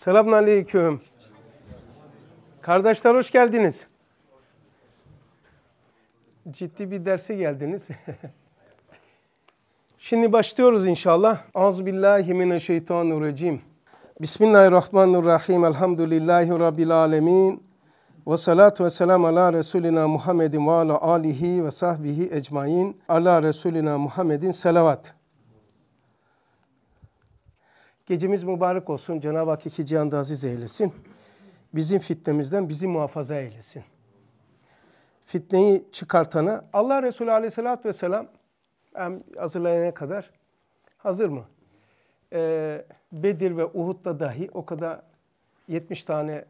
Selamünaleyküm. Kardeşler hoş geldiniz. Ciddi bir derse geldiniz. Şimdi başlıyoruz inşallah. Euzubillahimineşşeytanirracim. Bismillahirrahmanirrahim. Elhamdülillahi Rabbil alemin. Ve salatu ve selamu ala Resulina Muhammedin ve ala alihi ve sahbihi ecmain. Ala Resulina Muhammedin salavat. Gecemiz mübarek olsun. Cenab-ı Hak iki cihanda aziz eylesin. Bizim fitnemizden bizi muhafaza eylesin. Fitneyi çıkartana Allah Resulü Aleyhisselatü Vesselam hazırlayana kadar hazır mı? Bedir ve Uhud'da dahi o kadar 70 tane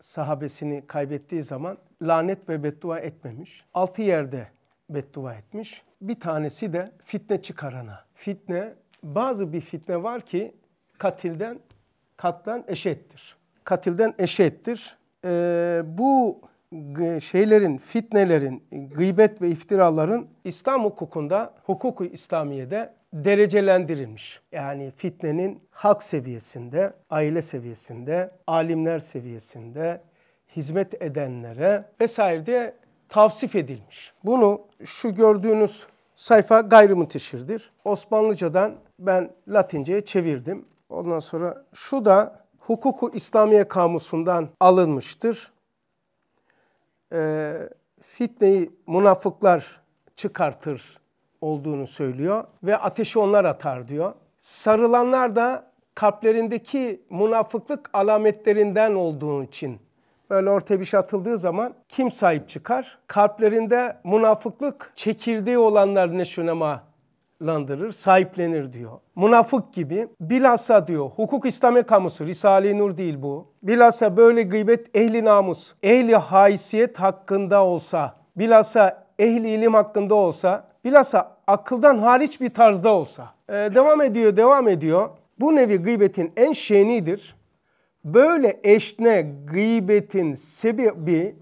sahabesini kaybettiği zaman lanet ve beddua etmemiş. 6 yerde beddua etmiş. Bir tanesi de fitne çıkarana. Fitne, bazı bir fitne var ki katlan eşittir. Katilden eşittir. Bu fitnelerin, gıybet ve iftiraların İslam hukukunda, hukuku İslamiye'de derecelendirilmiş. Yani fitnenin halk seviyesinde, aile seviyesinde, alimler seviyesinde, hizmet edenlere vesaire diye tavsif edilmiş. Bunu şu gördüğünüz sayfa gayrimunteşirdir. Osmanlıcadan ben Latince'ye çevirdim. Ondan sonra şu da Hukuku İslamiye kamusundan alınmıştır. Fitneyi münafıklar çıkartır olduğunu söylüyor ve ateşi onlar atar diyor. Sarılanlar da kalplerindeki münafıklık alametlerinden olduğu için böyle ortaya bir şey atıldığı zaman kim sahip çıkar? Kalplerinde münafıklık çekirdeği olanlar neşünema landırır, sahiplenir diyor. Münafık gibi bilhassa diyor hukuk İslami kamusu, Risale-i Nur değil bu. Bilhassa böyle gıybet ehli namus, ehli haysiyet hakkında olsa, bilhassa ehli ilim hakkında olsa, bilhassa akıldan hariç bir tarzda olsa. Devam ediyor. Bu nevi gıybetin en şenidir. Böyle eşne gıybetin sebebi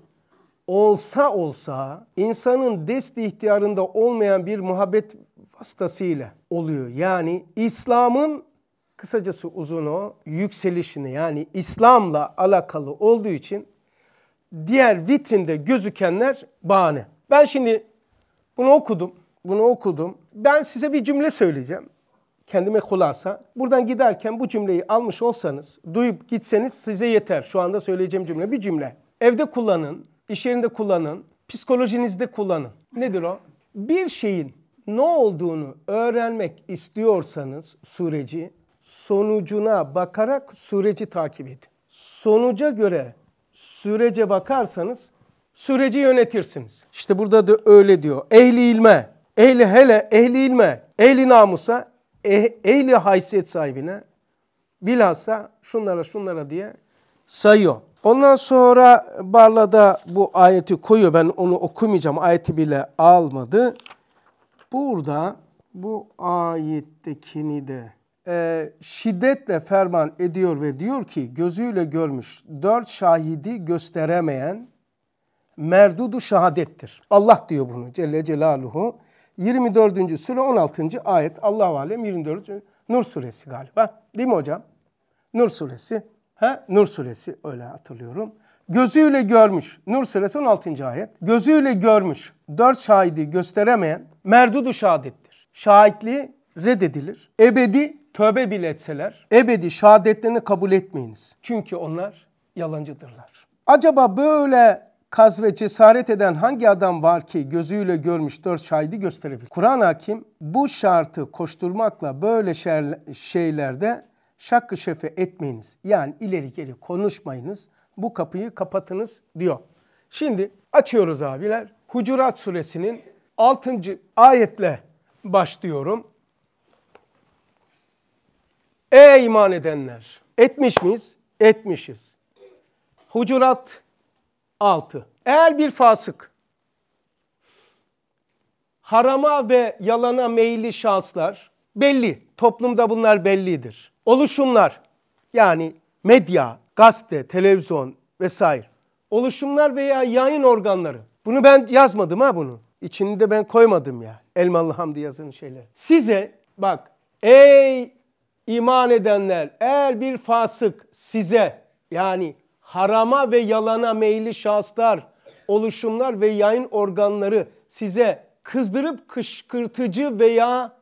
olsa insanın desti ihtiyarında olmayan bir muhabbet vasıtasıyla oluyor. Yani İslam'ın kısacası uzunu yükselişini yani İslam'la alakalı olduğu için diğer vitrinde gözükenler bahane. Ben şimdi bunu okudum. Ben size bir cümle söyleyeceğim. Kendime kulasa. Buradan giderken bu cümleyi almış olsanız, duyup gitseniz size yeter. Şu anda söyleyeceğim cümle bir cümle. Evde kullanın, iş yerinde kullanın, psikolojinizde kullanın. Nedir o? Bir şeyin ne olduğunu öğrenmek istiyorsanız süreci sonucuna bakarak süreci takip edin. Sonuca göre sürece bakarsanız süreci yönetirsiniz. İşte burada da öyle diyor. Ehli ilme, ehli ilme, ehli namusa, ehli haysiyet sahibine bilhassa şunlara diye sayıyor. Ondan sonra Barla'da bu ayeti koyuyor. Ben onu okumayacağım. Ayeti bile almadı. Burada bu ayettekini de şiddetle ferman ediyor ve diyor ki gözüyle görmüş 4 şahidi gösteremeyen merdudu şahadettir. Allah diyor bunu Celle Celaluhu. 24. sure 16. ayet. Allah-u Alem 24. Nur suresi galiba. Değil mi hocam? Nur suresi. Nur suresi öyle hatırlıyorum. Gözüyle görmüş. Nur suresi 16. ayet. Gözüyle görmüş 4 şahidi gösteremeyen merdudu şahadettir. Şahitliği reddedilir. Ebedi tövbe bile etseler ebedi şahadetlerini kabul etmeyiniz. Çünkü onlar yalancıdırlar. Acaba böyle kaz ve cesaret eden hangi adam var ki gözüyle görmüş 4 şahidi gösterebilir? Kur'an-ı Hakim bu şartı koşturmakla böyle şeylerde şakkı şefe etmeyiniz. Yani ileri geri konuşmayınız. Bu kapıyı kapatınız diyor. Şimdi açıyoruz abiler. Hucurat suresinin 6. ayetle başlıyorum. Ey iman edenler! Etmiş miyiz? Etmişiz. Hucurat 6. Eğer bir fasık, harama ve yalana meyilli şahıslar belli. Toplumda bunlar bellidir. Oluşumlar yani medya, gazete, televizyon vesaire. Oluşumlar veya yayın organları. Bunu ben yazmadım bunu. İçini de ben koymadım ya. Elmalı Hamdi yazın şeyler. Size bak ey iman edenler, eğer bir fasık size, yani harama ve yalana meyilli şahıslar, oluşumlar ve yayın organları size kızdırıp kışkırtıcı veya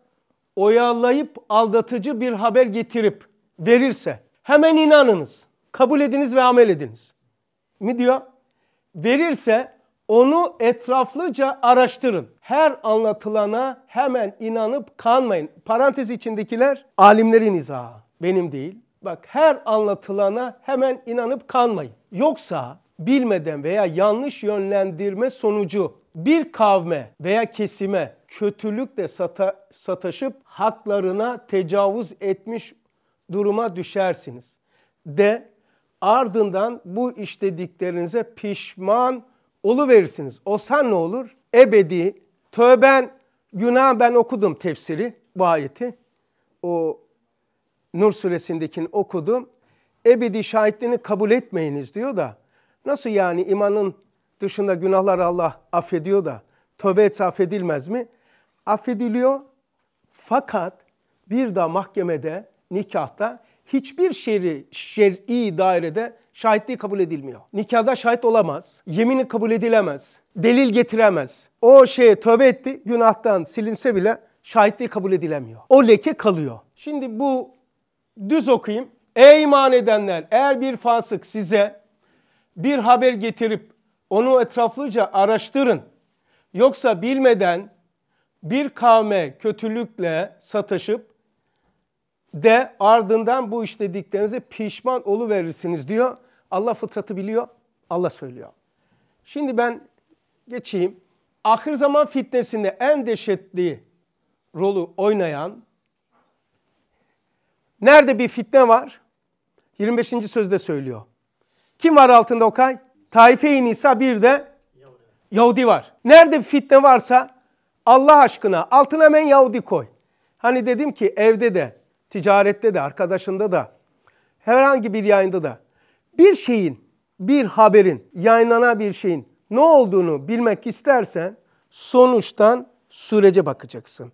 oyalayıp aldatıcı bir haber getirip verirse hemen inanınız, kabul ediniz ve amel ediniz. Mi diyor? Verirse onu etraflıca araştırın. Her anlatılana hemen inanıp kanmayın. Parantez içindekiler alimlerin izahı, benim değil. Bak, her anlatılana hemen inanıp kanmayın. Yoksa bilmeden veya yanlış yönlendirme sonucu bir kavme veya kesime kötülükle sataşıp haklarına tecavüz etmiş duruma düşersiniz. De ardından bu işlediklerinize pişman oluverirsiniz. Olsan ne olur? Ebedi, tövben, günah, ben okudum tefsiri, bu ayeti. O Nur suresindekini okudum. Ebedi şahitliğini kabul etmeyiniz diyor da, nasıl yani imanın dışında günahlar Allah affediyor da tövbe etse affedilmez mi? Affediliyor, fakat bir daha mahkemede, nikahta hiçbir şer'i dairede şahitliği kabul edilmiyor. Nikahda şahit olamaz, yemini kabul edilemez, delil getiremez. O şeye tövbe etti, günahtan silinse bile şahitliği kabul edilemiyor. O leke kalıyor. Şimdi bu düz okuyayım. Ey iman edenler, eğer bir fasık size bir haber getirip onu etraflıca araştırın. Yoksa bilmeden bir kavme kötülükle sataşıp de ardından bu işlediklerinize pişman oluverirsiniz diyor. Allah fıtratı biliyor, Allah söylüyor. Şimdi ben geçeyim. Ahir zaman fitnesinde en dehşetli rolü oynayan, nerede bir fitne var? 25. sözde söylüyor. Kim var altında Okay? Taife-i Nisa, bir de Yahudi var. Nerede bir fitne varsa Allah aşkına altına hemen Yahudi koy. Hani dedim ki evde de, ticarette de, arkadaşında da, herhangi bir yayında da bir şeyin, bir haberin, yayınlanan bir şeyin ne olduğunu bilmek istersen sonuçtan sürece bakacaksın.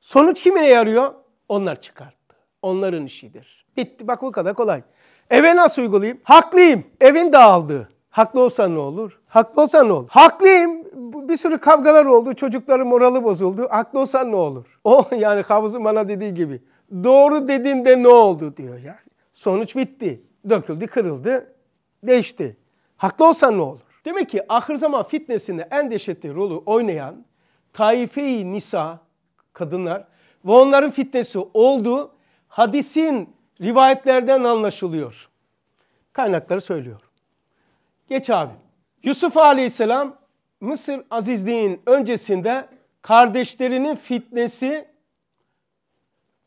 Sonuç kimine yarıyor? Onlar çıkarttı. Onların işidir. Bitti. Bak bu kadar kolay. Eve nasıl uygulayayım? Haklıyım. Evin dağıldı. Haklı olsa ne olur? Haklı olsa ne olur? Haklıyım. Bir sürü kavgalar oldu. Çocukların morali bozuldu. Haklı olsa ne olur? O yani Havuz'un bana dediği gibi. Doğru dediğinde ne oldu diyor ya. Sonuç bitti. Döküldü, kırıldı, değişti. Haklı olsa ne olur? Demek ki ahir zaman fitnesinde en dehşetli rolü oynayan Taife-i Nisa, kadınlar ve onların fitnesi oldu. Hadisin rivayetlerden anlaşılıyor. Kaynakları söylüyor. Geç abi. Yusuf Aleyhisselam Mısır azizliğin öncesinde kardeşlerinin fitnesi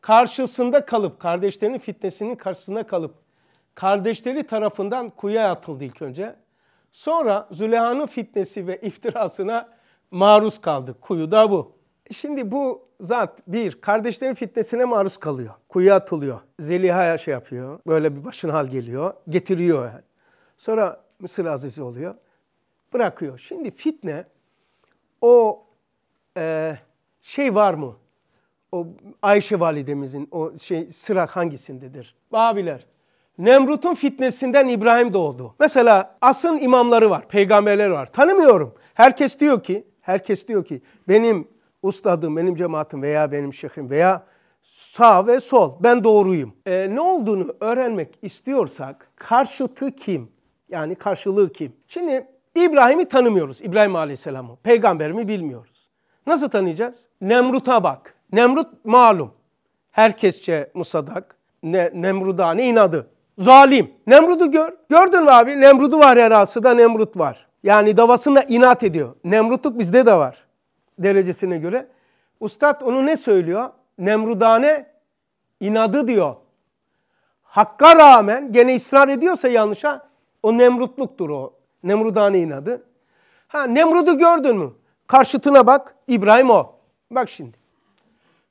karşısında kalıp, kardeşlerinin fitnesinin karşısında kalıp kardeşleri tarafından kuyuya atıldı ilk önce. Sonra Züleyha'nın fitnesi ve iftirasına maruz kaldı. Kuyuda bu. Şimdi bu zat bir, kardeşlerin fitnesine maruz kalıyor. Kuyuya atılıyor. Zeliha'ya şey yapıyor. Böyle bir başına hal geliyor. Getiriyor yani. Sonra Mısır azizi oluyor. Bırakıyor. Şimdi fitne o şey var mı? O Ayşe validemizin o şey sıra hangisindedir? Babiler. Nemrut'un fitnesinden İbrahim doğdu. Mesela asın imamları var. Peygamberler var. Tanımıyorum. Herkes diyor ki benim ustadım, benim cemaatim veya benim şeyhim veya sağ ve sol, ben doğruyum. Ne olduğunu öğrenmek istiyorsak karşıtı kim? Yani karşılığı kim? Şimdi İbrahim'i tanımıyoruz, İbrahim Aleyhisselam'ı. Peygamberimi bilmiyoruz. Nasıl tanıyacağız? Nemrut'a bak. Nemrut malum. Herkesçe musadak. Nemrudane inadı. Zalim. Nemrud'u gör. Gördün mü abi? Nemrud'u var her asıda, Nemrut var. Yani davasında inat ediyor. Nemrutluk bizde de var. Derecesine göre. Ustad onu ne söylüyor? Nemrudane inadı diyor. Hakka rağmen gene ısrar ediyorsa yanlışa, o Nemrutluktur o. Nemrudane inadı. Ha, Nemrud'u gördün mü? Karşıtına bak. İbrahim o. Bak şimdi.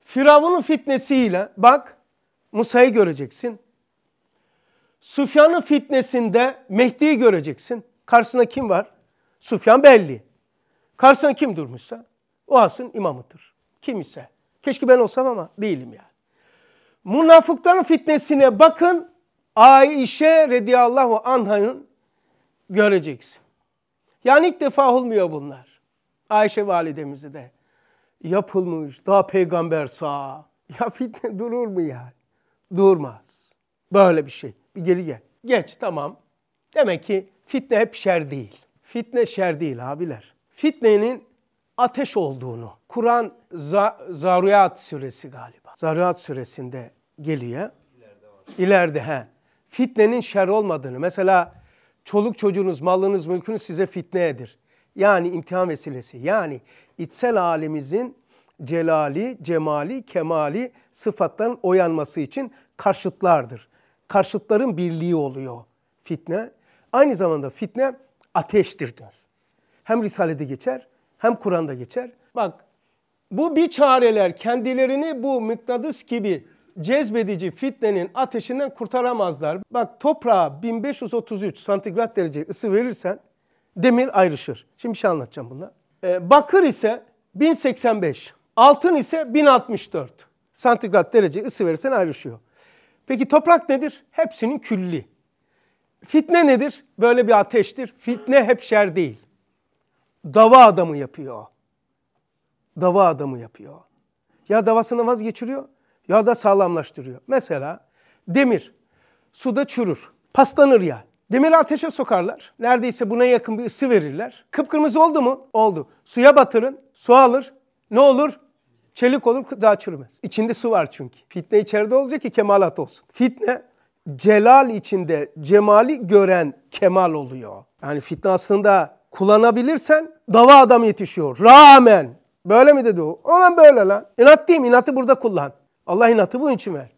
Firavun'un fitnesiyle bak Musa'yı göreceksin. Süfyan'ın fitnesinde Mehdi'yi göreceksin. Karşısında kim var? Süfyan belli. Karşısında kim durmuşsa? O asın imamıdır. Kim ise. Keşke ben olsam ama değilim yani. Münafıkların fitnesine bakın, Aişe radıyallahu anh'ın göreceksin. Yani ilk defa olmuyor bunlar. Ayşe validemizi de yapılmış, daha peygamber sağ. Ya fitne durur mu yani? Durmaz. Böyle bir şey. Bir geri gel. Geç, tamam. Demek ki fitne hep şer değil. Fitne şer değil abiler. Fitnenin ateş olduğunu Kur'an Zariyat suresi galiba. Zariyat suresinde geliyor. İleride he. Fitnenin şer olmadığını. Mesela çoluk çocuğunuz, malınız, mülkünüz size fitnedir. Yani imtihan vesilesi. Yani içsel halimizin celali, cemali, kemali sıfatların oyanması için karşıtlardır. Karşıtların birliği oluyor fitne. Aynı zamanda fitne ateştir diyor. Hem Risale'de geçer, hem Kur'an'da geçer. Bak, bu biçareler kendilerini bu mıknatıs gibi cezbedici fitnenin ateşinden kurtaramazlar. Bak, toprağa 1533 santigrat derece ısı verirsen demir ayrışır. Şimdi bir şey anlatacağım bundan. Bakır ise 1085, altın ise 1064 santigrat derece ısı verirsen ayrışıyor. Peki toprak nedir? Hepsinin külli. Fitne nedir? Böyle bir ateştir. Fitne hep şer değil. Dava adamı yapıyor. Dava adamı yapıyor. Ya davasını vazgeçiriyor ya da sağlamlaştırıyor. Mesela demir suda çürür, paslanır ya. Demiri ateşe sokarlar. Neredeyse buna yakın bir ısı verirler. Kıpkırmızı oldu mu? Oldu. Suya batırın, su alır. Ne olur? Çelik olur, daha çürümez. İçinde su var çünkü. Fitne içeride olacak ki kemalat olsun. Fitne celal içinde cemali gören kemal oluyor. Yani fitne aslında kullanabilirsen dava adam yetişiyor. Rağmen. Böyle mi dedi o? Olan böyle lan. İnat diyeyim, inatı burada kullan. Allah inatı bunun için verdi.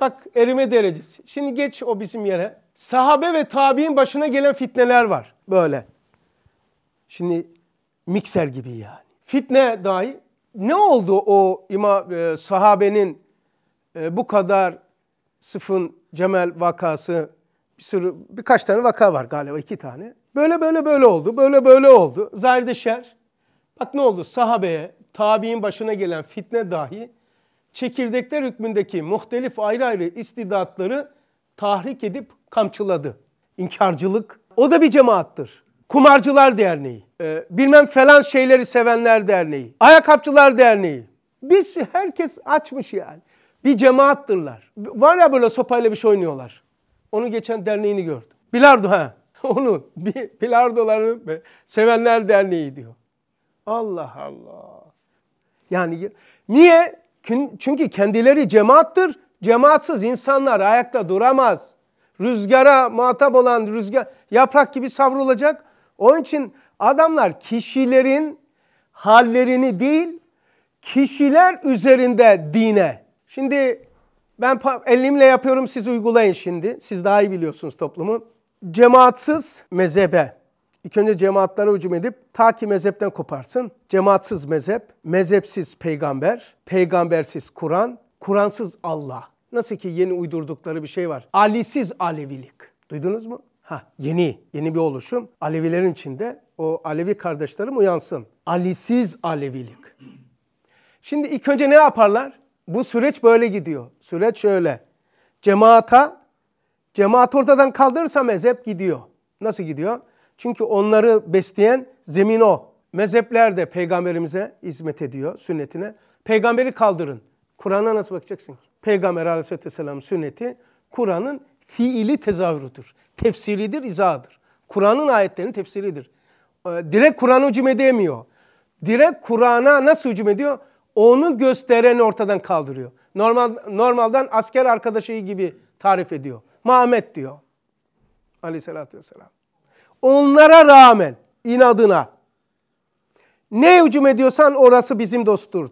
Bak, erime derecesi. Şimdi geç o bizim yere. Sahabe ve tabiin başına gelen fitneler var. Böyle. Şimdi mikser gibi yani. Fitne dahi. Ne oldu o sahabenin bu kadar Sıfın Cemel vakası, birkaç tane vaka var galiba, 2 tane. Böyle oldu, böyle oldu. Zahirde şer. Bak ne oldu? Sahabeye, tabiin başına gelen fitne dahi çekirdekler hükmündeki muhtelif ayrı istidatları tahrik edip kamçıladı. İnkarcılık. O da bir cemaattır. Kumarcılar derneği, bilmem falan şeyleri sevenler derneği, ayakkabıcılar derneği. Biz herkes açmış yani. Bir cemaattırlar. Var ya böyle sopayla bir şey oynuyorlar. Onu geçen derneğini gördüm. Bilardo ha. Onu bilardoları sevenler derneği diyor. Allah Allah. Yani niye? Çünkü kendileri cemaattır. Cemaatsız insanlar ayakta duramaz. Rüzgara muhatap olan rüzgar yaprak gibi savrulacak. Onun için adamlar kişilerin hallerini değil, kişiler üzerinde dine. Şimdi ben elimle yapıyorum, siz uygulayın şimdi. Siz daha iyi biliyorsunuz toplumu. Cemaatsız mezhebe. İlk önce cemaatlara hücum edip ta ki mezhepten koparsın. Cemaatsız mezhep, mezhepsiz peygamber, peygambersiz Kur'an, Kur'ansız Allah. Nasıl ki yeni uydurdukları bir şey var. Ali'siz Alevilik. Duydunuz mu? Ha, yeni bir oluşum. Alevilerin içinde o Alevi kardeşlerim uyansın. Ali'siz Alevilik. Şimdi ilk önce ne yaparlar? Bu süreç böyle gidiyor. Süreç şöyle. Cemaat ortadan kaldırırsa mezhep gidiyor. Nasıl gidiyor? Çünkü onları besleyen zemin o. Mezhepler de peygamberimize hizmet ediyor, sünnetine. Peygamberi kaldırın. Kur'an'a nasıl bakacaksın ki? Peygamber aleyhisselamın sünneti Kur'an'ın fiili tezahürüdür. Tefsiridir, izahıdır. Kur'an'ın ayetlerinin tefsiridir. Direkt Kur'an'a hücum edemiyor. Direkt Kur'an'a nasıl hücum ediyor? Onu göstereni ortadan kaldırıyor. Normalden asker arkadaşı gibi tarif ediyor. Muhammed diyor. Aleyhissalatü vesselam. Onlara rağmen inadına ne hücum ediyorsan orası bizim dosttur.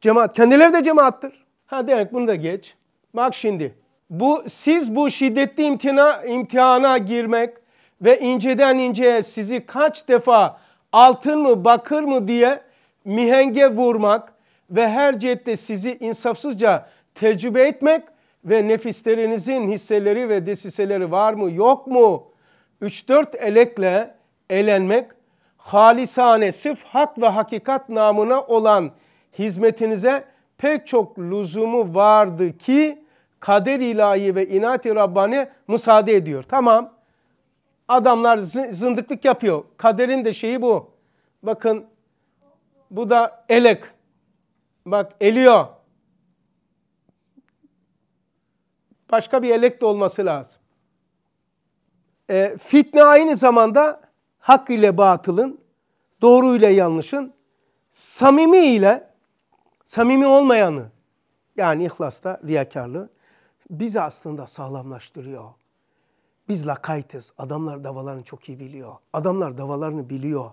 Cemaat. Kendileri de cemaattır. Ha, demek bunu da geç. Bak şimdi. Siz bu şiddetli imtihana girmek ve inceden inceye sizi kaç defa altın mı bakır mı diye mihenge vurmak ve her cihette sizi insafsızca tecrübe etmek ve nefislerinizin hisseleri ve desiseleri var mı yok mu 3-4 elekle elenmek, halisane sırf hak ve hakikat namına olan hizmetinize pek çok lüzumu vardı ki kader ilahi ve inat-i Rabbani müsaade ediyor. Tamam, adamlar zındıklık yapıyor. Kaderin de şeyi bu. Bakın bu da elek. Bak eliyor. Başka bir elek de olması lazım. Fitne aynı zamanda hak ile batılın, doğru ile yanlışın, samimi ile samimi olmayanı, yani ihlasla riyakarlığı bizi aslında sağlamlaştırıyor. Biz lakaytız. Adamlar davalarını çok iyi biliyor. Adamlar davalarını biliyor.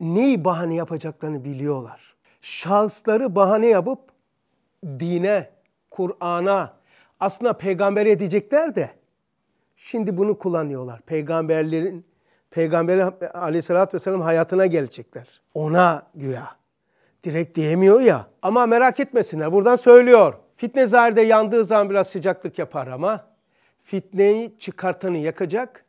Neyi bahane yapacaklarını biliyorlar. Şahısları bahane yapıp dine, Kur'an'a, aslında peygambere edecekler de şimdi bunu kullanıyorlar. Peygamber aleyhissalatü vesselam hayatına gelecekler. Ona güya. Direkt diyemiyor ya. Ama merak etmesinler. Buradan söylüyor. Fitne zahirde yandığı zaman biraz sıcaklık yapar ama fitneyi çıkartanı yakacak.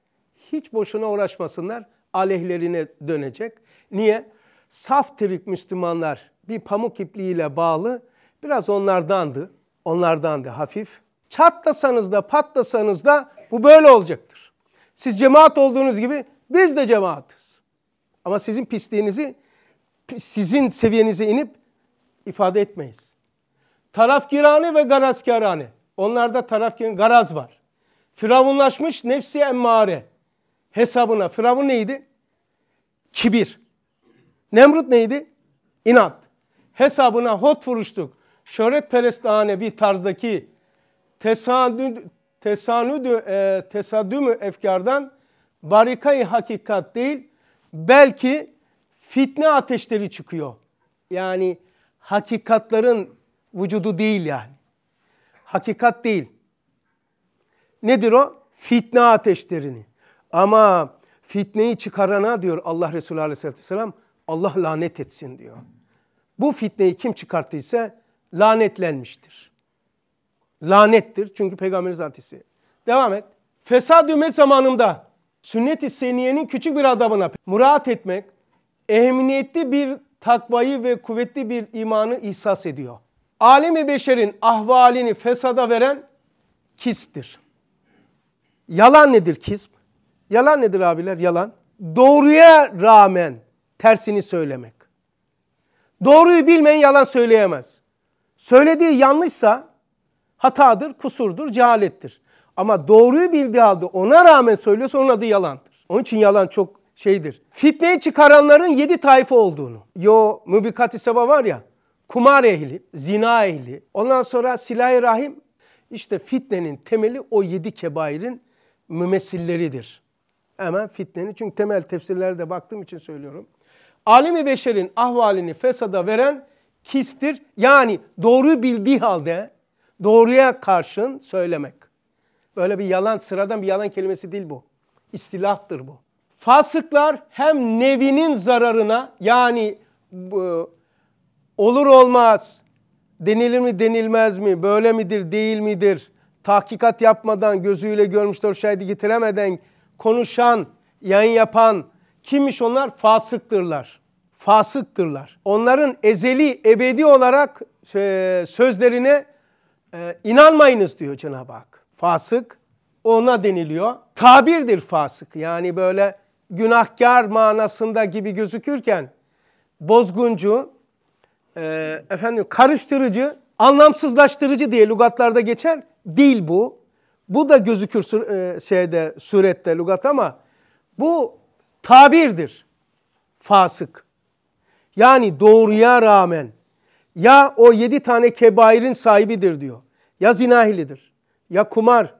Hiç boşuna uğraşmasınlar. Aleyhlerine dönecek. Niye? Saf trik Müslümanlar bir pamuk ipliğiyle bağlı. Biraz onlardandı. Onlardandı hafif. Çatlasanız da patlasanız da bu böyle olacaktır. Siz cemaat olduğunuz gibi biz de cemaatiz. Ama sizin pisliğinizi, sizin seviyenize inip ifade etmeyiz. Tarafkirane ve garazkirane. Onlarda tarafkirane, garaz var. Firavunlaşmış nefsi emmare hesabına. Firavun neydi? Kibir. Nemrut neydi? İnat. Hesabına hot vuruştuk. Şöhretperestane bir tarzdaki tesadümü efkardan barikayı hakikat değil, belki fitne ateşleri çıkıyor. Yani hakikatların vücudu değil yani. Hakikat değil. Nedir o? Fitne ateşlerini. Ama fitneyi çıkarana diyor Allah Resulü Aleyhisselatü Vesselam, Allah lanet etsin diyor. Bu fitneyi kim çıkarttıysa lanetlenmiştir. Lanettir çünkü Peygamber'in zatisi. Devam et. Fesad ümmet zamanında sünnet-i seniyenin küçük bir adabına murat etmek, ehemmiyetli bir takvayı ve kuvvetli bir imanı ihsas ediyor. Alem-i beşerin ahvalini fesada veren kisiptir. Yalan nedir kisp? Yalan nedir abiler? Yalan. Doğruya rağmen tersini söylemek. Doğruyu bilmeyen yalan söyleyemez. Söylediği yanlışsa hatadır, kusurdur, cehalettir. Ama doğruyu bildiği halde ona rağmen söylüyorsa onun adı yalandır. Onun için yalan çok şeydir. Fitneyi çıkaranların 7 tayfa olduğunu. Mübikat-i seba var ya, kumar ehli, zina ehli, ondan sonra silah-i rahim. İşte fitnenin temeli o 7 kebairin mümessilleridir. Hemen fitnenin, çünkü temel tefsirlere de baktığım için söylüyorum. Alem-i beşerin ahvalini fesada veren kistir. Yani doğruyu bildiği halde doğruya karşın söylemek. Böyle bir yalan, sıradan bir yalan kelimesi değil bu. İstilahtır bu. Fasıklar hem nevinin zararına, yani olur olmaz, denilir mi denilmez mi, böyle midir değil midir, tahkikat yapmadan, gözüyle görmüştür şahidi getiremeden konuşan, yayın yapan kimmiş onlar? Fasıktırlar. Fasıktırlar. Onların ezeli, ebedi olarak sözlerine inanmayınız diyor Cenab-ı Hak. Fasık ona deniliyor. Tabirdir fasık. Yani böyle günahkar manasında gibi gözükürken bozguncu, karıştırıcı, anlamsızlaştırıcı diye lügatlarda geçer. Değil bu. Bu da gözükür surette, lügat, ama bu tabirdir. Fasık. Yani doğruya rağmen ya o 7 tane kebairin sahibidir diyor. Ya zinahilidir, ya kumar,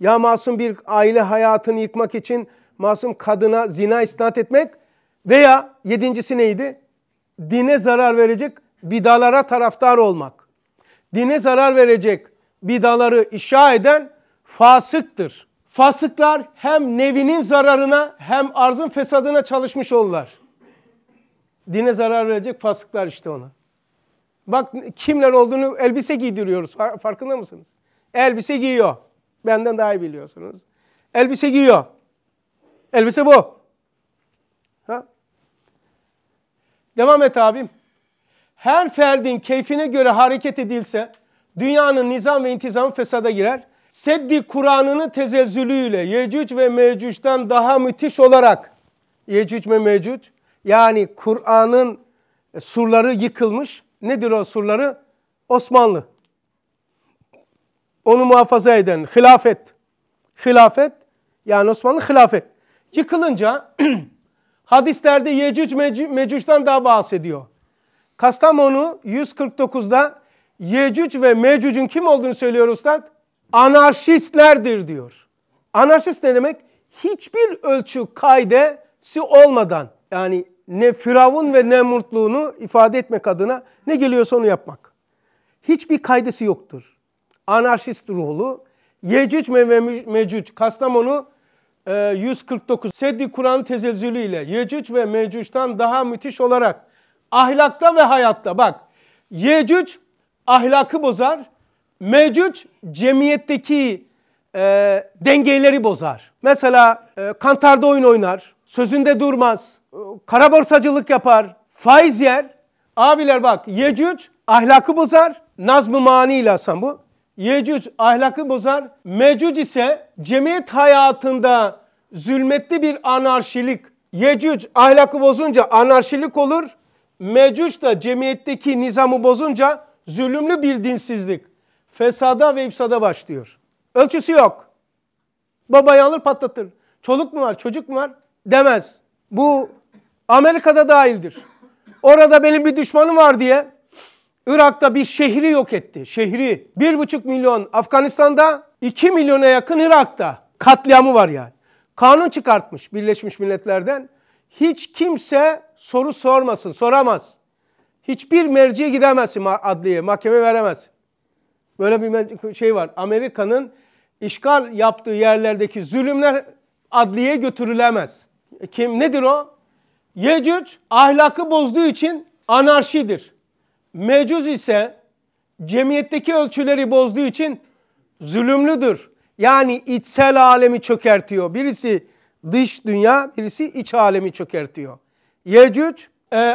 ya masum bir aile hayatını yıkmak için masum kadına zina isnat etmek veya 7.'si neydi? Dine zarar verecek bidalara taraftar olmak. Dine zarar verecek bidaları işa eden fasıktır. Fasıklar hem nevinin zararına hem arzın fesadına çalışmış olurlar. Dine zarar verecek fasıklar işte ona. Bak kimler olduğunu, elbise giydiriyoruz. Farkında mısınız? Elbise giyiyor. Benden daha iyi biliyorsunuz. Elbise giyiyor. Elbise bu. Ha? Devam et abim. her ferdin keyfine göre hareket edilse dünyanın nizam ve intizamı fesada girer. Seddi Kur'an'ını tezezzülüyle Yecüc ve Mecüc'den daha müthiş olarak, Yecüc ve Mecüc yani Kur'an'ın surları yıkılmış. Nedir o surları? Osmanlı. Onu muhafaza eden hilafet. Hilafet yani Osmanlı hilafet. Yıkılınca hadislerde Yecüc Mecüc'den daha bahsediyor. Kastamonu 149'da Yecüc ve Mecüc'ün kim olduğunu söylüyor Üstad. Anarşistlerdir diyor. Anarşist ne demek? Hiçbir ölçü kaidesi olmadan, yani ne firavun ve ne murtluğunu ifade etmek adına ne geliyorsa onu yapmak. Hiçbir kaidesi yoktur. Anarşist ruhlu. Yecüc ve Mecüc, Kastamonu 149. Seddi Kur'an tezelzülüyle Yecüc ve Mecüc'ten daha müthiş olarak ahlakta ve hayatta. Bak, Yecüc ahlakı bozar. Mecüc cemiyetteki dengeleri bozar. Mesela kantarda oyun oynar, sözünde durmaz, kara borsacılık yapar, faiz yer. Abiler bak, Yecüc ahlakı bozar, nazm-ı mani ilhasam bu. Yecüc ahlakı bozar, Mecüc ise cemiyet hayatında zulmetli bir anarşilik. Yecüc ahlakı bozunca anarşilik olur, Mecüc de cemiyetteki nizamı bozunca zulümlü bir dinsizlik. Fesada ve ifsada başlıyor. Ölçüsü yok. Babayı alır patlatır. Çoluk mu var, çocuk mu var demez. Bu Amerika'da dahildir. Orada benim bir düşmanım var diye Irak'ta bir şehri yok etti. Şehri 1,5 milyon Afganistan'da, 2 milyona yakın Irak'ta katliamı var yani. Kanun çıkartmış Birleşmiş Milletler'den. Hiç kimse soru sormasın, soramaz. Hiçbir merciye gidemezsin, adliye, mahkeme veremezsin. Böyle bir şey var. Amerika'nın işgal yaptığı yerlerdeki zulümler adliyeye götürülemez. Kim nedir o? Yecüc ahlakı bozduğu için anarşidir. Mecüc ise cemiyetteki ölçüleri bozduğu için zulümlüdür. Yani içsel alemi çökertiyor. Birisi dış dünya, birisi iç alemi çökertiyor. Yecüc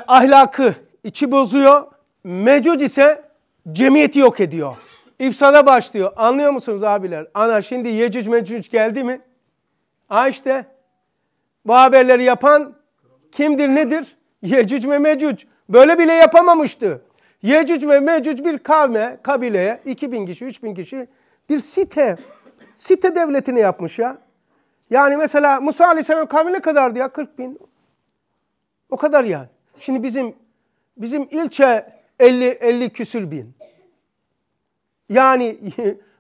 ahlakı içi bozuyor. Mecüc ise cemiyeti yok ediyor. İfsada başlıyor. Anlıyor musunuz abiler? Ana şimdi Yecüc Mecüc geldi mi? Ha işte. Bu haberleri yapan kimdir nedir? Yecüc ve Mecüc. Böyle bile yapamamıştı. Yecüc ve Mecüc bir kavme, kabileye 2000 kişi, 3000 kişi bir site devletini yapmış ya. Yani mesela Musa Aleyhisselam kavmi ne kadardı ya? 40.000. O kadar yani. Şimdi bizim ilçe 50 küsür bin. Yani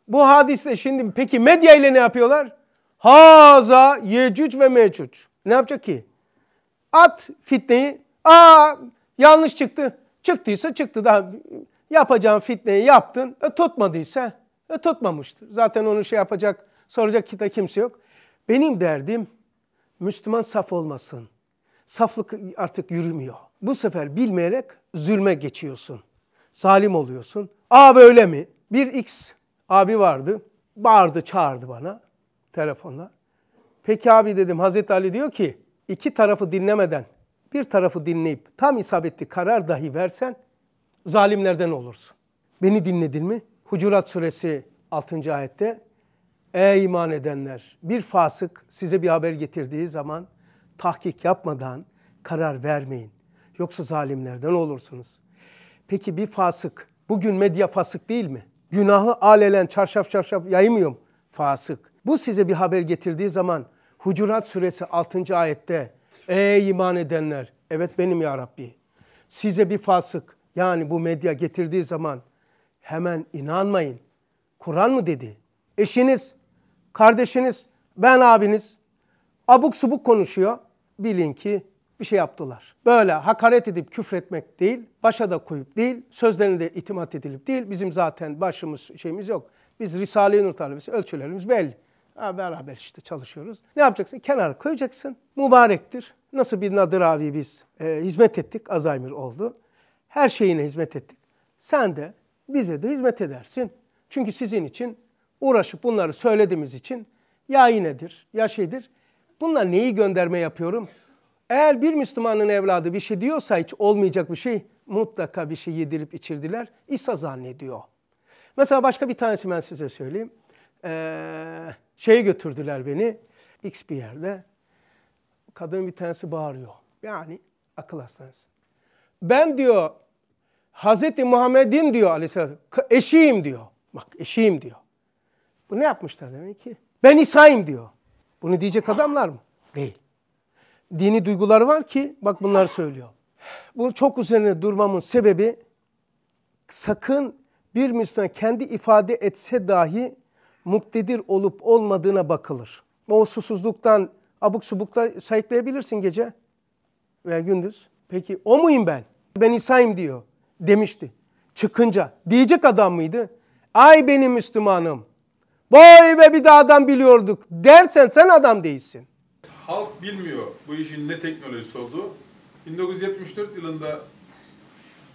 bu hadiste şimdi peki medya ile ne yapıyorlar? Haza Yecüc ve Mecüc. Ne yapacak ki? At fitneyi. Aa yanlış çıktı. Çıktıysa çıktı. Daha yapacağın fitneyi yaptın. Tutmadıysa tutmamıştır. Zaten onu şey yapacak, soracak da kimse yok. Benim derdim Müslüman saf olmasın. Saflık artık yürümüyor. Bu sefer bilmeyerek zulme geçiyorsun. Zalim oluyorsun. Aa böyle mi? Bir X abi vardı, bağırdı, çağırdı bana telefonla. Peki abi dedim, Hazreti Ali diyor ki, iki tarafı dinlemeden bir tarafı dinleyip tam isabetli karar dahi versen zalimlerden olursun. Beni dinledin mi? Hucurat suresi 6. ayette, ey iman edenler, bir fasık size bir haber getirdiği zaman tahkik yapmadan karar vermeyin. Yoksa zalimlerden olursunuz. Peki bir fasık, bugün medya fasık değil mi? Günahı alelen çarşaf çarşaf yaymıyor mu? Fasık. Bu size bir haber getirdiği zaman Hucurat suresi 6. ayette, ey iman edenler, evet benim ya Rabbi, size bir fasık yani bu medya getirdiği zaman hemen inanmayın. Kur'an mı dedi? Eşiniz, kardeşiniz, ben abiniz abuk subuk konuşuyor. Bilin ki bir şey yaptılar. Böyle hakaret edip küfretmek değil, başa da koyup değil, sözlerine de itimat edilip değil. Bizim zaten başımız şeyimiz yok. Biz Risale-i Nur talebesi, ölçülerimiz belli. Ha, beraber işte çalışıyoruz. Ne yapacaksın? Kenara koyacaksın. Mübarektir. Nasıl bir Nadir abi biz hizmet ettik, Azaymir oldu. Her şeyine hizmet ettik. Sen de bize de hizmet edersin. Çünkü sizin için uğraşıp bunları söylediğimiz için ya iğnedir, ya şeydir. Bununla neyi gönderme yapıyorum? Eğer bir Müslümanın evladı bir şey diyorsa hiç olmayacak bir şey, mutlaka bir şey yedirip içirdiler. İsa zannediyor. Mesela başka bir tanesi ben size söyleyeyim. Şeye götürdüler beni. X bir yerde. Kadın bir tanesi bağırıyor. Yani akıl hastanesi. Ben diyor Hazreti Muhammed'in diyor aleyhisselam eşiyim diyor. Bak eşiyim diyor. Bu ne yapmışlar demek ki? Ben İsa'yım diyor. Bunu diyecek adamlar mı? Değil. Dini duyguları var ki bak bunları söylüyor. Bunun çok üzerine durmamın sebebi sakın bir Müslüman kendi ifade etse dahi muktedir olup olmadığına bakılır. O susuzluktan abuk subukla sayıklayabilirsin gece veya gündüz. Peki o muyum ben? Ben İsa'yım diyor demişti. Çıkınca diyecek adam mıydı? Ay benim Müslümanım. Vay be bir de adam biliyorduk dersen sen adam değilsin. Halk bilmiyor bu işin ne teknolojisi olduğu. 1974 yılında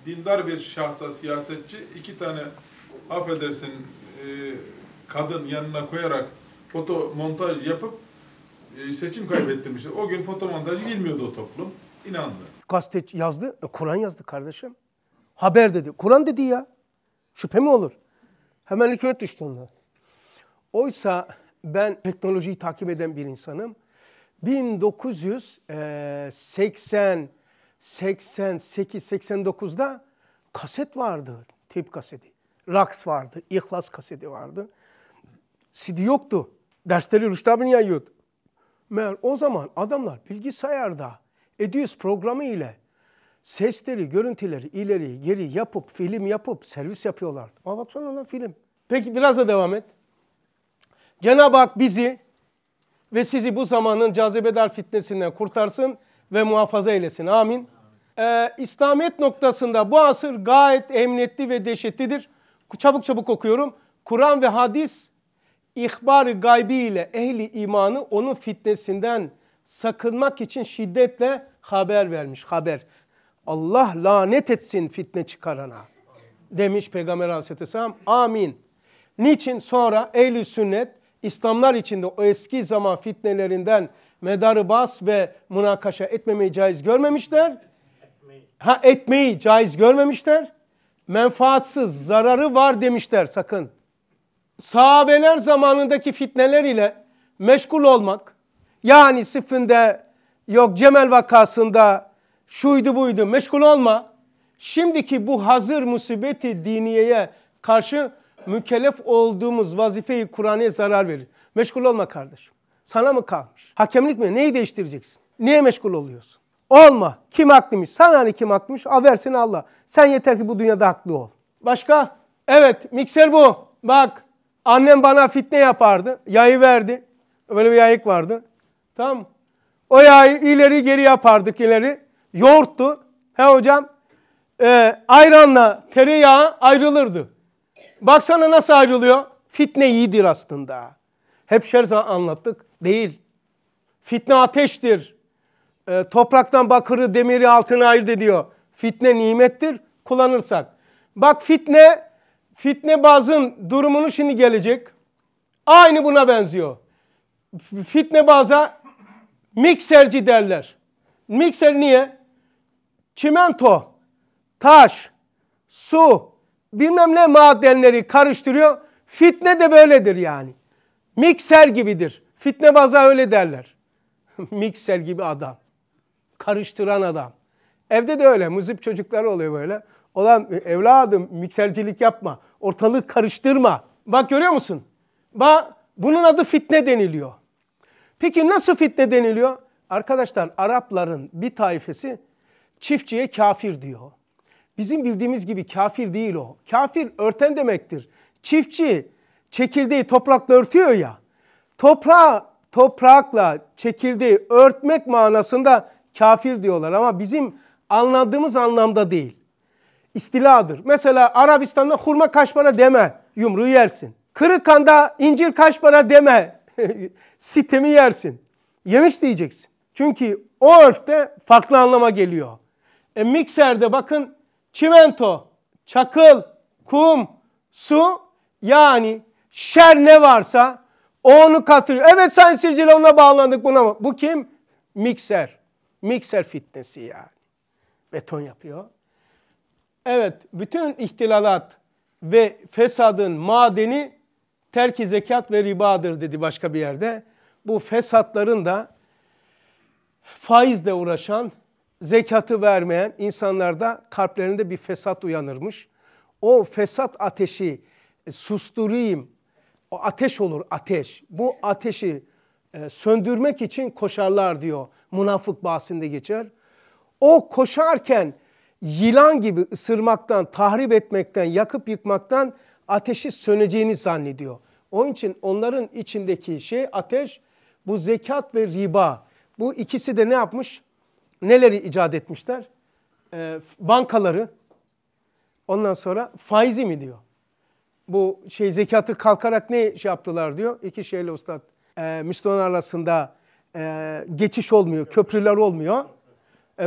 dindar bir şahsa siyasetçi iki tane affedersin kadın yanına koyarak foto montaj yapıp seçim kaybettirmişti. O gün foto montajı girmiyordu o toplum. İnandı. Gazete yazdı. Kur'an yazdı kardeşim. Haber dedi. Kur'an dedi ya. Şüphe mi olur? Hemen hükümet düştü ondan. Oysa ben teknolojiyi takip eden bir insanım. 1988-89'da kaset vardı. Teyp kaseti. Raks vardı. İhlas kaseti vardı. CD yoktu. Dersleri Rüştü abinin yayıyordu. Meğer o zaman adamlar bilgisayarda Edius programı ile sesleri, görüntüleri ileri geri yapıp, film yapıp servis yapıyorlardı. Ama baksana lan film. Peki biraz da devam et. Cenab-ı Hak bizi ve sizi bu zamanın cazibedar fitnesinden kurtarsın ve muhafaza eylesin. Amin. İslamiyet noktasında bu asır gayet emniyetli ve dehşetlidir. Çabuk çabuk okuyorum. Kur'an ve hadis ihbar-ı gaybi ile ehli imanı onun fitnesinden sakınmak için şiddetle haber vermiş. Haber. Allah lanet etsin fitne çıkarana demiş Peygamber Aleyhisselam. Amin. Niçin sonra ehl-i sünnet İslamlar içinde o eski zaman fitnelerinden medarı bas ve münakaşa etmemeyi caiz görmemişler. Etmeyi caiz görmemişler. Menfaatsız, zararı var demişler sakın. Sahabeler zamanındaki fitneler ile meşgul olmak, yani Sıffın'da yok Cemel vakasında şuydu buydu meşgul olma, şimdiki bu hazır musibeti diniyeye karşı mükellef olduğumuz vazifeyi Kur'an'a zarar verir. Meşgul olma kardeşim. Sana mı kalmış? Hakemlik mi? Neyi değiştireceksin? Niye meşgul oluyorsun? Olma. Kim haklıymış? Sana hani kim haklıymış? Aversin Allah. Sen yeter ki bu dünyada haklı ol. Başka? Evet. Mikser bu. Bak. Annem bana fitne yapardı. Yayı verdi. Böyle bir yayık vardı. Tamam. O yayı ileri geri yapardık ileri. Yoğurttu. He hocam. Ayranla tereyağı ayrılırdı. Baksana nasıl ayrılıyor? Fitne iyidir aslında. Hep her zaman anlattık. Değil. Fitne ateştir. Topraktan bakırı, demiri, altını ayırt diyor. Fitne nimettir. Kullanırsak. Bak fitnebazın durumunu şimdi gelecek. Aynı buna benziyor. Fitnebaza mikserci derler. Mikser niye? Çimento, taş, su, bilmem ne madenleri karıştırıyor. Fitne de böyledir yani. Mikser gibidir. Fitnebaza öyle derler. Mikser gibi adam. Karıştıran adam. Evde de öyle. Muzip çocuklar oluyor böyle. Olan evladım miksercilik yapma. Ortalığı karıştırma. Bak görüyor musun? Bak bunun adı fitne deniliyor. Peki nasıl fitne deniliyor? Arkadaşlar Arapların bir taifesi çiftçiye kafir diyor. Bizim bildiğimiz gibi kafir değil o. Kafir örten demektir. Çiftçi çekirdeği toprakla örtüyor ya. Toprakla çekirdeği örtmek manasında kafir diyorlar ama bizim anladığımız anlamda değil. İstiladır. Mesela Arabistan'da hurma kaç para deme, yumruğu yersin. Kırıkhan'da incir kaç para deme, sitemi yersin. Yemiş diyeceksin. Çünkü o örfte farklı anlama geliyor. Mikserde bakın çimento, çakıl, kum, su yani şer ne varsa onu katılıyor. Evet Sayın Silcili ona bağlandık buna mı? Bu kim? Mikser. Mikser fitnesi yani. Beton yapıyor. Evet, bütün ihtilalat ve fesadın madeni terk-i zekat ve ribadır dedi başka bir yerde. Bu fesatların da faizle uğraşan, zekatı vermeyen insanlarda kalplerinde bir fesat uyanırmış. O fesat ateşi susturayım, o ateş olur ateş. Bu ateşi söndürmek için koşarlar diyor. Münafık bahsinde geçer. O koşarken yılan gibi ısırmaktan, tahrip etmekten, yakıp yıkmaktan ateşi söneceğini zannediyor. Onun için onların içindeki şey ateş, bu zekat ve riba. Bu ikisi de ne yapmış? Neleri icat etmişler? Bankaları, ondan sonra faizi mi diyor? Bu şey zekatı kalkarak ne şey yaptılar diyor? İki şeyle ustad, Müslüman arasında geçiş olmuyor, köprüler olmuyor.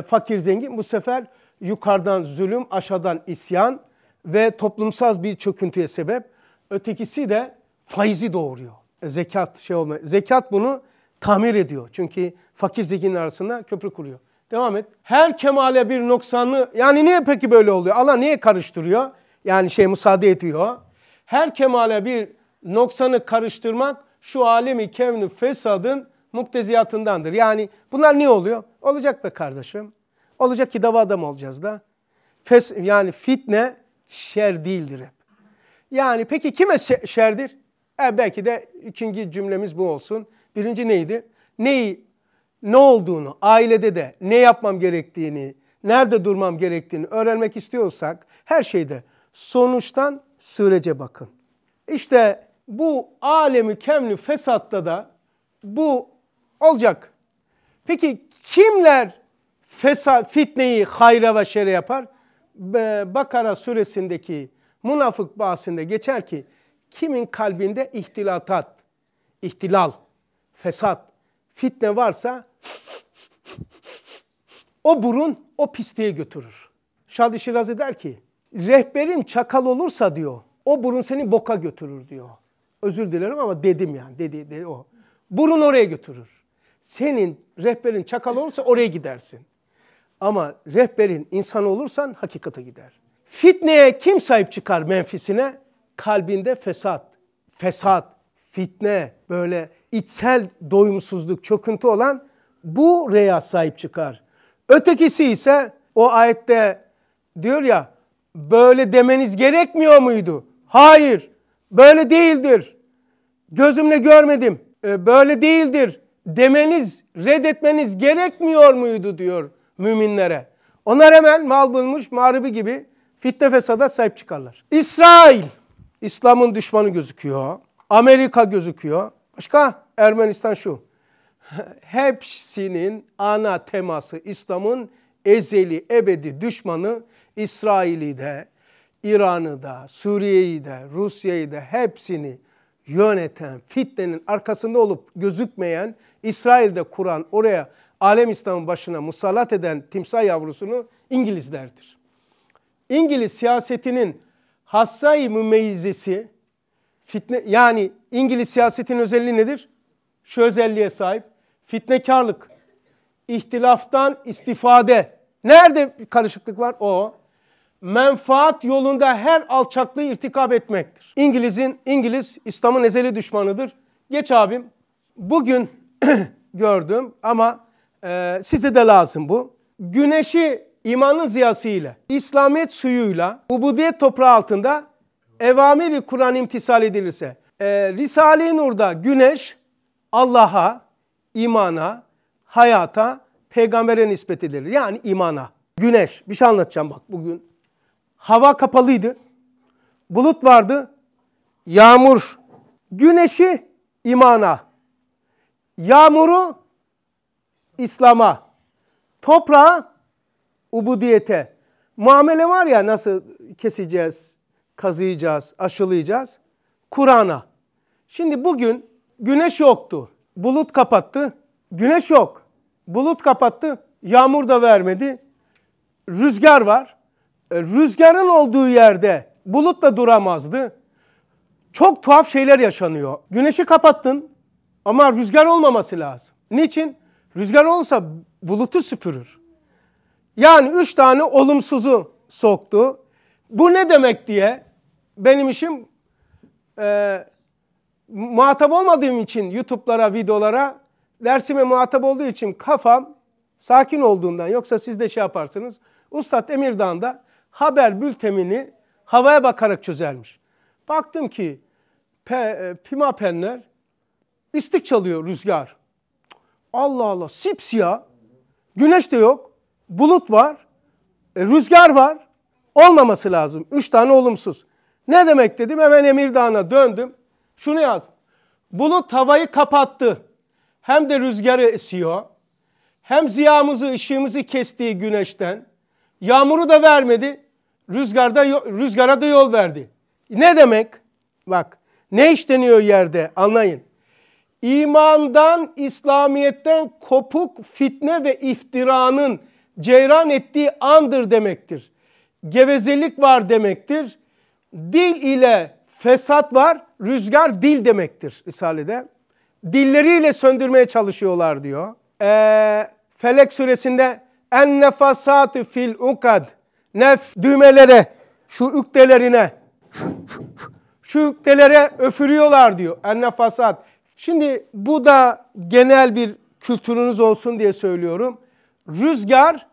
Fakir zengin bu sefer yukarıdan zulüm, aşağıdan isyan ve toplumsal bir çöküntüye sebep. Ötekisi de faizi doğuruyor. Zekat şey olmuyor. Zekat bunu tamir ediyor. Çünkü fakir zengin arasında köprü kuruyor. Devam et. Her kemale bir noksanlı, yani niye peki böyle oluyor? Allah niye karıştırıyor? Yani şey müsaade ediyor. Her kemale bir noksanı karıştırmak şu alemi kevnü fesadın mukteziyatındandır. Yani bunlar niye oluyor? Olacak be kardeşim. Olacak ki dava adam olacağız da. Yani fitne şer değildir hep. Yani peki kime şerdir? Belki de ikinci cümlemiz bu olsun. Birinci neydi? Ne olduğunu, ailede de ne yapmam gerektiğini, nerede durmam gerektiğini öğrenmek istiyorsak her şeyde sonuçtan sürece bakın. İşte bu alemi kevni fesatta da bu olacak. Peki kimler fitneyi hayra ve şere yapar? Bakara suresindeki münafık bahsinde geçer ki kimin kalbinde ihtilal, fesat, fitne varsa o burun o pisliğe götürür. Şadi Şirazi der ki rehberin çakal olursa diyor o burun seni boka götürür diyor. Özür dilerim ama dedim yani dedi o. Burun oraya götürür. Senin rehberin çakal olursa oraya gidersin. Ama rehberin insan olursan hakikate gider. Fitneye kim sahip çıkar menfisine? Kalbinde fesat, fitne, böyle içsel doyumsuzluk, çöküntü olan bu reyâ sahip çıkar. Ötekisi ise o ayette diyor ya, böyle demeniz gerekmiyor muydu? Hayır, böyle değildir. Gözümle görmedim, böyle değildir demeniz, reddetmeniz gerekmiyor muydu diyor müminlere. Onlar hemen mal bulmuş, mağribi gibi fitne fesada sahip çıkarlar. İsrail, İslam'ın düşmanı gözüküyor. Amerika gözüküyor. Başka? Ermenistan şu. Hepsinin ana teması İslam'ın ezeli, ebedi düşmanı İsrail'i de, İran'ı da, Suriye'yi de, Rusya'yı da hepsini yöneten, fitnenin arkasında olup gözükmeyen, İsrail'de kuran, oraya alem İslam'ın başına musallat eden timsah yavrusunu İngilizlerdir. İngiliz siyasetinin hassa-i mümeyyizesi, fitne, yani İngiliz siyasetinin özelliği nedir? Şu özelliğe sahip, fitnekarlık, ihtilaftan istifade. Nerede karışıklık var? O, menfaat yolunda her alçaklığı irtikap etmektir. İngiliz, İslam'ın ezeli düşmanıdır. Geç abim, bugün gördüm ama size de lazım bu. Güneşi imanın ziyasıyla, İslamiyet suyuyla, ubudiyet toprağı altında evamir-i Kur'an imtisal edilirse, Risale-i Nur'da güneş Allah'a, imana, hayata, peygambere nispet edilir. Yani imana. Güneş, bir şey anlatacağım bak bugün. Hava kapalıydı, bulut vardı, yağmur. Güneşi imana, yağmuru İslam'a, toprağı ubudiyete. Muamele var ya, nasıl keseceğiz, kazıyacağız, aşılayacağız? Kur'an'a. Şimdi bugün güneş yoktu, bulut kapattı. Güneş yok, bulut kapattı, yağmur da vermedi. Rüzgar var. Rüzgarın olduğu yerde bulut da duramazdı. Çok tuhaf şeyler yaşanıyor. Güneşi kapattın ama rüzgar olmaması lazım. Niçin? Rüzgar olsa bulutu süpürür. Yani 3 tane olumsuzu soktu. bu ne demek diye benim işim muhatap olmadığım için YouTube'lara, videolara, dersime muhatap olduğu için kafam sakin olduğundan, yoksa siz de şey yaparsınız. Üstad Emirdağ'da haber bültenini havaya bakarak çözermiş. Baktım ki pimapenler istik çalıyor, rüzgar. Allah Allah, sipsiyah. Güneş de yok. Bulut var. Rüzgar var. Olmaması lazım. 3 tane olumsuz. Ne demek dedim, hemen Emirdağ'a döndüm. Şunu yaz. Bulut havayı kapattı. Hem de rüzgarı esiyor. Hem ziyamızı, ışığımızı kestiği güneşten. Yağmuru da vermedi. Rüzgara da yol verdi. Ne demek? Bak, ne işleniyor yerde, anlayın. İmandan, İslamiyet'ten kopuk fitne ve iftiranın ceyran ettiği andır demektir. Gevezelik var demektir. Dil ile fesat var, rüzgar dil demektir Risale'de. Dilleriyle söndürmeye çalışıyorlar diyor. Felek suresinde en nefasatü fil ukad, nef düğmelere, şu ukdelerine, şu ukdelere öfürüyorlar diyor. En nefasat. Şimdi bu da genel bir kültürünüz olsun diye söylüyorum. Rüzgar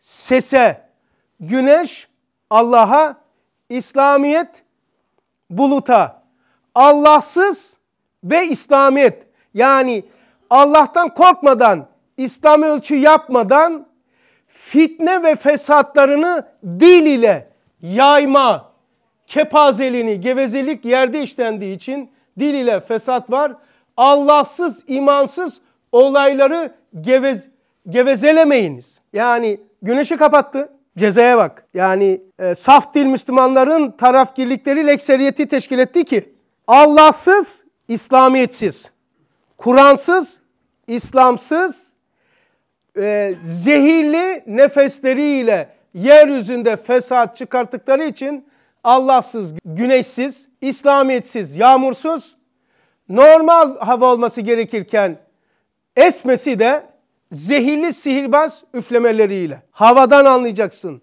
sese, güneş Allah'a, İslamiyet buluta. Allahsız ve İslamiyet, yani Allah'tan korkmadan, İslam ölçü yapmadan fitne ve fesatlarını dil ile yayma, kepazeliğini, gevezelik yerde işlendiği için dil ile fesat var. Allahsız, imansız olayları gevezelemeyiniz. Yani güneşi kapattı. Cezaya bak. Yani saf dil Müslümanların tarafgirlikleriyle ekseriyeti teşkil etti ki. Allahsız, İslamiyetsiz. Kur'ansız, İslamsız. Zehirli nefesleriyle yeryüzünde fesat çıkarttıkları için Allahsız, güneşsiz, İslamiyetsiz, yağmursuz. Normal hava olması gerekirken esmesi de zehirli sihirbaz üflemeleriyle. Havadan anlayacaksın.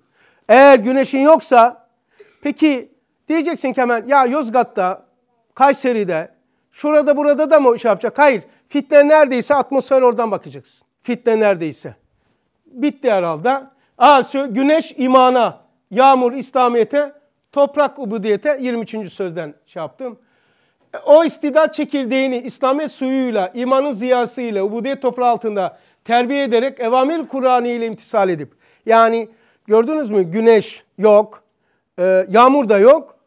Eğer güneşin yoksa, peki diyeceksin ki hemen ya Yozgat'ta, Kayseri'de, şurada burada da mı şey yapacak? Hayır. Fitne neredeyse atmosfer, oradan bakacaksın. Fitne neredeyse. Bitti herhalde. Aa, şu güneş imana, yağmur İslamiyet'e, toprak ubudiyete, 23. sözden şey yaptım. O istidat çekirdeğini İslamiyet suyuyla, imanın ziyasıyla, ubudiyet toprağı altında terbiye ederek evamir Kur'an'ı ile imtisal edip. Yani gördünüz mü, güneş yok, yağmur da yok,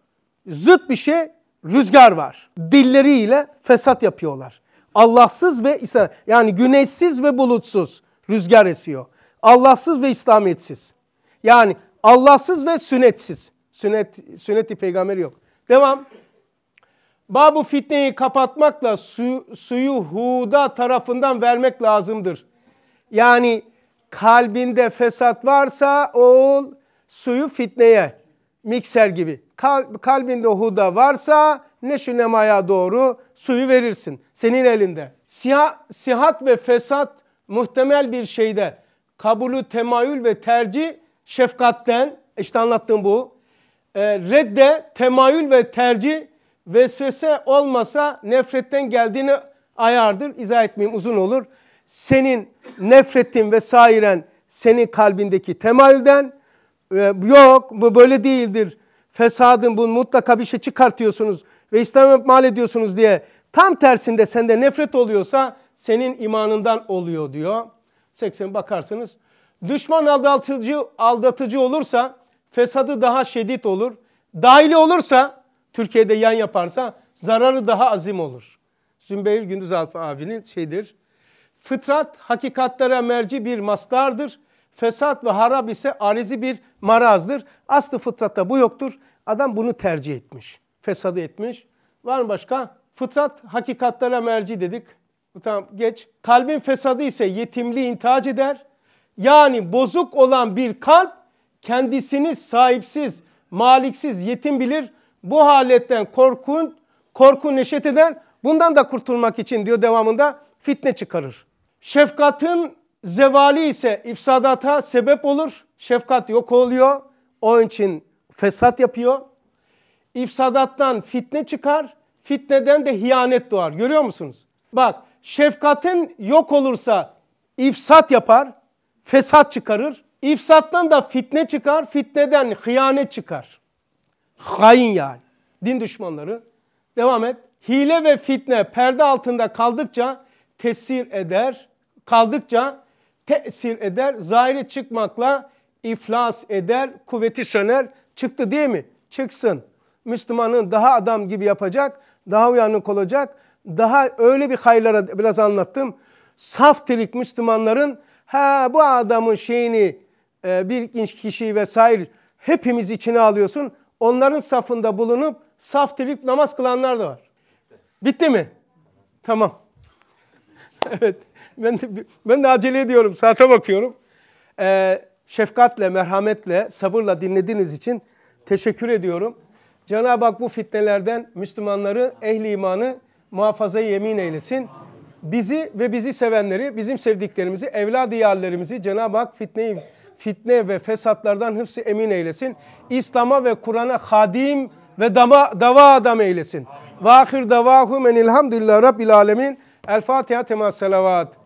zıt bir şey, rüzgar var. Dilleriyle fesat yapıyorlar. Allahsız ve İslam, yani güneşsiz ve bulutsuz, rüzgar esiyor. Allahsız ve İslamiyetsiz. Yani Allahsız ve sünnetsiz. Sünnet-i peygamberi yok. Devam. Babu fitneyi kapatmakla suyu huda tarafından vermek lazımdır. Yani kalbinde fesat varsa o suyu fitneye, mikser gibi. Kalbinde huda varsa neşü nemaya doğru suyu verirsin. Senin elinde. Sihat ve fesat muhtemel bir şeyde. Kabulü temayül ve tercih şefkatten, işte anlattığım bu. Redde, temayül ve tercih vesvese olmasa nefretten geldiğini ayardır. İzah etmeyeyim, uzun olur. Senin nefretin vesairen senin kalbindeki temayülden, yok bu böyle değildir, fesadın, bu mutlaka bir şey çıkartıyorsunuz ve İslam'a mal ediyorsunuz diye, tam tersinde sende nefret oluyorsa senin imanından oluyor diyor. 80 bakarsınız. Düşman aldatıcı olursa fesadı daha şiddet olur. Dahili olursa, Türkiye'de yan yaparsa zararı daha azim olur. Zümbeyir Gündüz Alp abinin şeyidir. Fıtrat hakikatlere merci bir mastardır. Fesat ve harab ise arizi bir marazdır. Aslı fıtratta bu yoktur. Adam bunu tercih etmiş. Fesadı etmiş. Var mı başka? Fıtrat hakikatlere merci dedik. Tamam, geç. Kalbin fesadı ise yetimliği intihac eder. Yani bozuk olan bir kalp kendisini sahipsiz, maliksiz, yetim bilir. Bu haletten korku neşet eder. Bundan da kurtulmak için diyor devamında fitne çıkarır. Şefkatin zevali ise ifsadata sebep olur. Şefkat yok oluyor. Onun için fesat yapıyor. İfsadattan fitne çıkar, fitneden de hiyanet doğar. Görüyor musunuz? Bak, şefkatin yok olursa ifsat yapar, fesat çıkarır. İfsattan da fitne çıkar, fitneden hıyanet çıkar. Hain yani. Din düşmanları. Devam et. Hile ve fitne perde altında kaldıkça tesir eder, zahire çıkmakla iflas eder, kuvveti söner. Çıktı değil mi? Çıksın. Müslümanın daha adam gibi yapacak, daha uyanık olacak, daha öyle bir hayırlara biraz anlattım. Saf terik Müslümanların bu adamın şeyini bir kişiyi vesaire hepimiz içine alıyorsun. Onların safında bulunup saf terik namaz kılanlar da var. Bitti mi? Tamam. Evet. Ben de acele ediyorum. Saate bakıyorum. Şefkatle, merhametle, sabırla dinlediğiniz için teşekkür ediyorum. Cenab-ı Hak bu fitnelerden Müslümanları, ehli imanı muhafazaya yemin eylesin. Bizi ve bizi sevenleri, bizim sevdiklerimizi, evlad-ı yârlerimizi Cenab-ı Hak fitne ve fesatlardan hıfz-ı emin eylesin. İslam'a ve Kur'an'a hadim ve dava adam eylesin. Vâhir davâhum enilhamdülillâh rabbil âlemin. El-Fatiha temâs salavat.